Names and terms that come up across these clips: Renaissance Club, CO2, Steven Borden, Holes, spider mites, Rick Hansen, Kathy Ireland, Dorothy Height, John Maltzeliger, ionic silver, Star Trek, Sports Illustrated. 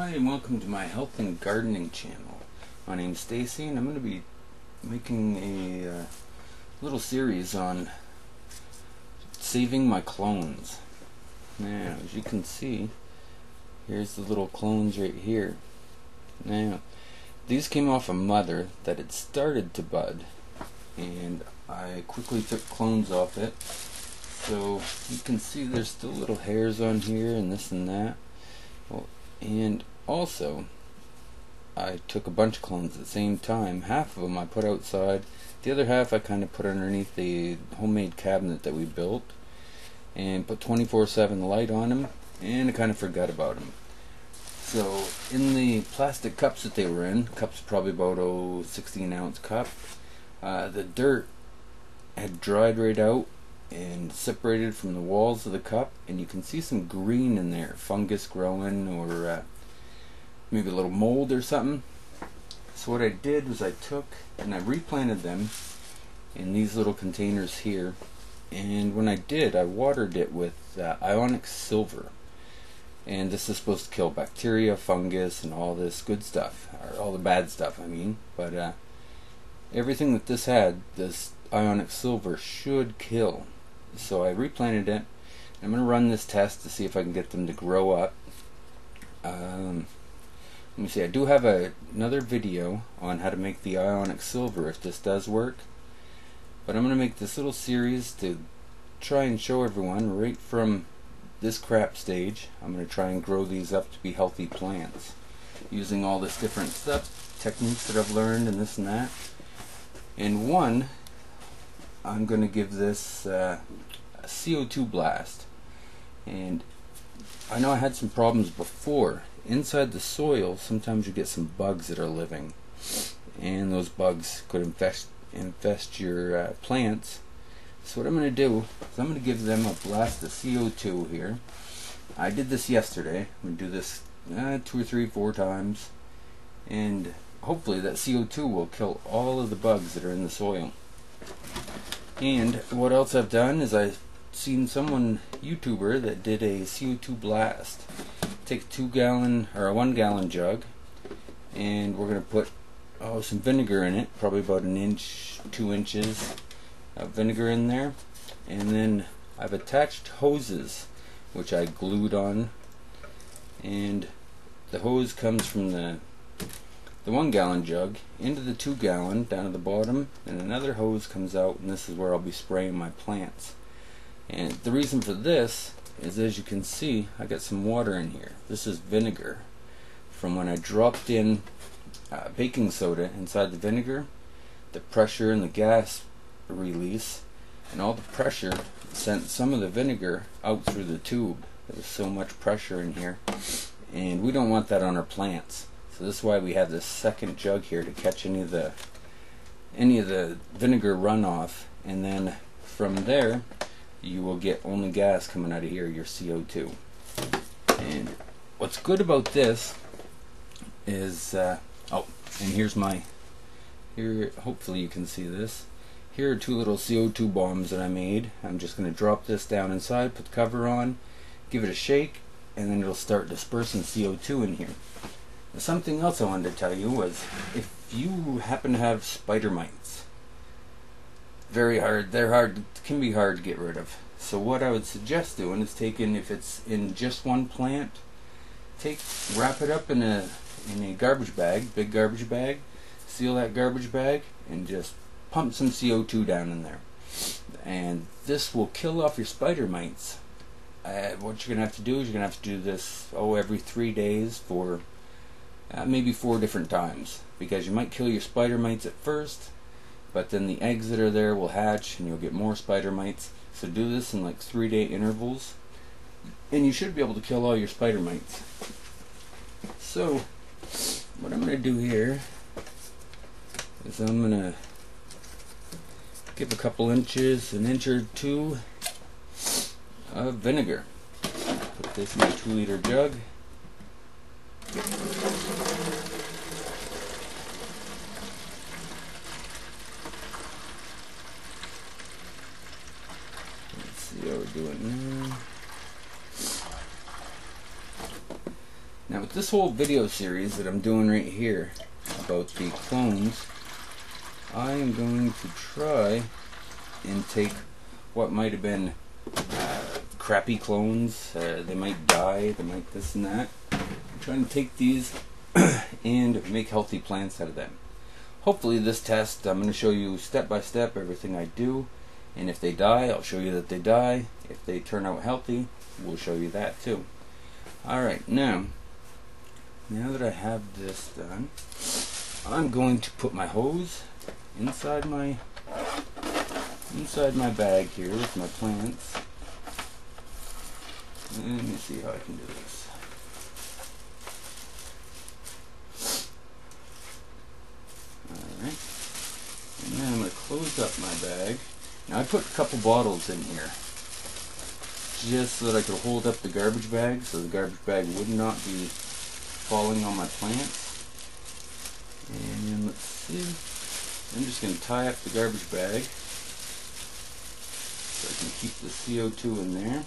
Hi and welcome to my health and gardening channel. My name's Stacy and I'm going to be making a little series on saving my clones. Now, as you can see, here's the little clones right here. Now, these came off a mother that had started to bud, and I quickly took clones off it. So you can see there's still little hairs on here and this and that. Well, and also, I took a bunch of clones at the same time. Half of them I put outside. The other half I kind of put underneath the homemade cabinet that we built, and put 24/7 light on them, and I kind of forgot about them. So in the plastic cups that they were in, cups probably about 16-ounce cup, the dirt had dried right out and separated from the walls of the cup, and you can see some green in there, fungus growing, or maybe a little mold or something. So what I did was I took and I replanted them in these little containers here, and when I did, I watered it with ionic silver, and this is supposed to kill bacteria, fungus, and all this good stuff, or all the bad stuff I mean. But everything that this had, this ionic silver should kill. So I replanted it. I'm going to run this test to see if I can get them to grow up. Let me see, I do have another video on how to make the ionic silver if this does work. But I'm going to make this little series to try and show everyone right from this crap stage. I'm going to try and grow these up to be healthy plants using all this different stuff, techniques that I've learned and this and that. And one, I'm going to give this a CO2 blast. And I know I had some problems before. Inside the soil, sometimes you get some bugs that are living, and those bugs could infest your plants. So what I'm going to do is I'm going to give them a blast of CO2 here. I did this yesterday. I'm going to do this 2 or 3, 4 times, and hopefully that CO2 will kill all of the bugs that are in the soil. And what else I've done is I've seen someone, YouTuber, that did a CO2 blast. Take a 2 gallon or a 1 gallon jug, and we're going to put some vinegar in it, probably about 1 inch, 2 inches of vinegar in there. And then I've attached hoses, which I glued on, and the hose comes from the 1 gallon jug into the 2 gallon down at the bottom, and another hose comes out, and this is where I'll be spraying my plants. And the reason for this is, as you can see, I got some water in here. This is vinegar from when I dropped in baking soda inside the vinegar. The pressure and the gas release and all the pressure sent some of the vinegar out through the tube. There was so much pressure in here, and we don't want that on our plants. So this is why we have this second jug here, to catch any of the vinegar runoff, and then from there you will get only gas coming out of here, your CO2. And what's good about this is and here hopefully you can see this. Here are 2 little CO2 bombs that I made. I'm just going to drop this down inside, put the cover on, give it a shake, and then it'll start dispersing CO2 in here. Something else I wanted to tell you was, if you happen to have spider mites, can be hard to get rid of. So what I would suggest doing is taking, if it's in just 1 plant, wrap it up in a garbage bag, big garbage bag, seal that garbage bag, and just pump some CO2 down in there. And this will kill off your spider mites. What you're gonna have to do is you're gonna have to do this every 3 days for maybe 4 different times, because you might kill your spider mites at first, but then the eggs that are there will hatch and you'll get more spider mites. So do this in like 3-day intervals, and you should be able to kill all your spider mites. So what I'm going to do here is I'm going to give a couple inches, 1 inch or 2 of vinegar. Put this in a 2-liter jug. Now Now with this whole video series that I'm doing right here about the clones, I am going to try and take what might have been crappy clones, they might die, they might this and that. I'm trying to take these and make healthy plants out of them. Hopefully this test I'm going to show you step by step everything I do, and if they die I'll show you that they die. If they turn out healthy, we'll show you that too. Alright, now that I have this done, I'm going to put my hose inside my bag here with my plants. Let me see how I can do this. Alright, and then I'm going to close up my bag. Now I put a couple bottles in here just so that I could hold up the garbage bag so the garbage bag would not be falling on my plants. And let's see, I'm just going to tie up the garbage bag so I can keep the CO2 in there.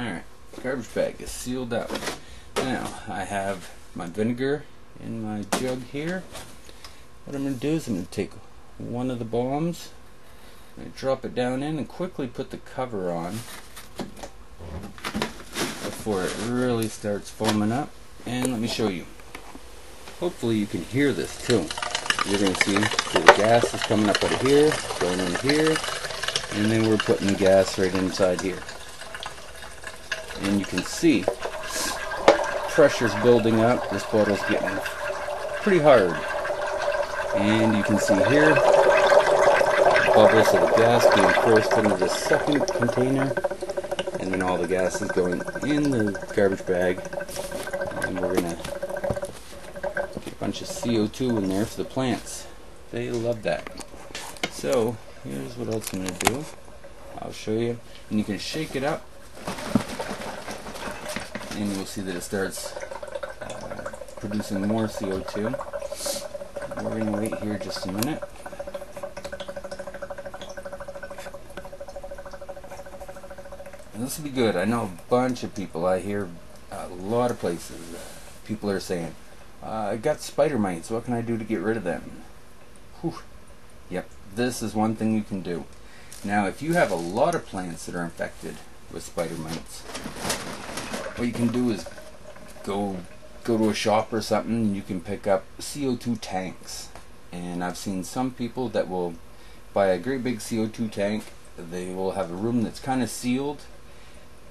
Alright, garbage bag is sealed up. Now, I have my vinegar in my jug here. What I'm going to do is I'm going to take one of the bombs, I'm going to drop it down in and quickly put the cover on before it really starts foaming up. And let me show you. Hopefully you can hear this too. You're going to see the gas is coming up out of here, going in here, and then we're putting the gas right inside here. And you can see pressure's building up. This bottle's getting pretty hard, and you can see here bubbles of the gas being forced into the second container, and then all the gas is going in the garbage bag, and we're gonna get a bunch of CO2 in there for the plants. They love that. So here's what else I'm gonna do. I'll show you, and you can shake it up, and you'll see that it starts producing more CO2. We're going to wait here just a minute. And this will be good. I know a bunch of people. I hear a lot of places people are saying, I got spider mites, what can I do to get rid of them? Whew. Yep, this is one thing you can do. Now if you have a lot of plants that are infected with spider mites, what you can do is go to a shop or something, and you can pick up CO2 tanks. And I've seen some people that will buy a great big CO2 tank. They will have a room that's kind of sealed,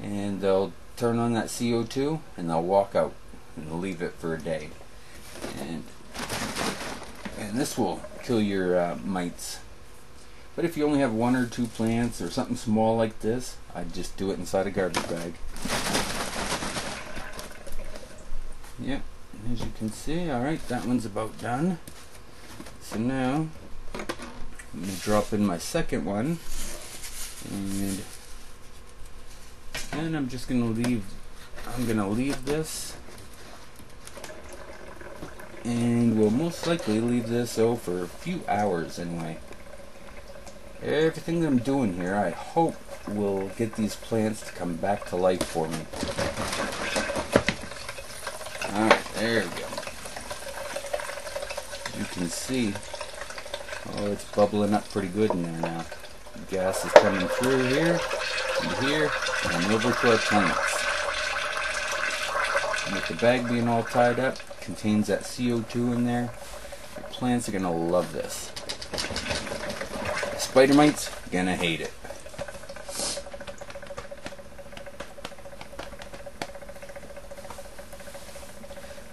and they'll turn on that CO2 and they'll walk out and leave it for a day. And this will kill your mites. But if you only have one or two plants or something small like this, I'd just do it inside a garbage bag. Yep, as you can see, alright, that one's about done. So now, I'm going to drop in my second one, and then I'm just going to leave, this, and we'll most likely leave this for a few hours anyway. Everything that I'm doing here, I hope will get these plants to come back to life for me. Alright, there we go. You can see, oh, it's bubbling up pretty good in there now. The gas is coming through here, and here, and over to our plants. And with the bag being all tied up, it contains that CO2 in there. The plants are going to love this. Spider mites, going to hate it.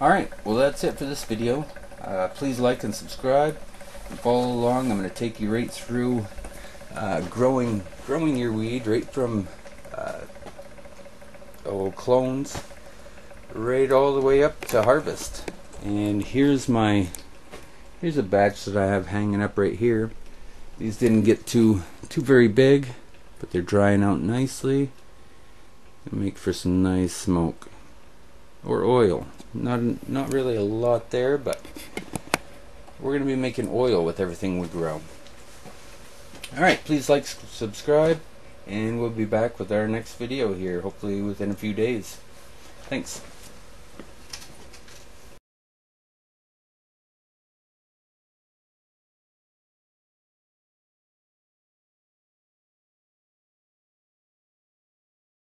Alright, well that's it for this video. Please like and subscribe and follow along. I'm going to take you right through growing your weed right from clones right all the way up to harvest. And here's a batch that I have hanging up right here. These didn't get too very big, but they're drying out nicely. They make for some nice smoke or oil. Not really a lot there, but we're going to be making oil with everything we grow. Alright, please like, subscribe, and we'll be back with our next video here, hopefully within a few days. Thanks.